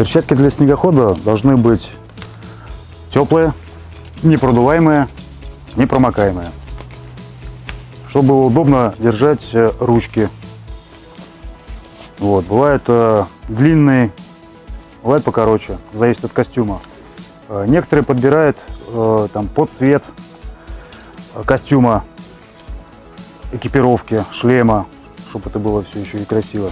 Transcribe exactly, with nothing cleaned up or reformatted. Перчатки для снегохода должны быть теплые, непродуваемые, непромокаемые, чтобы было удобно держать ручки. Вот, бывает э, длинные, бывает покороче, зависит от костюма. Э, некоторые подбирают э, там, под цвет костюма, экипировки, шлема, чтобы это было все еще и красиво.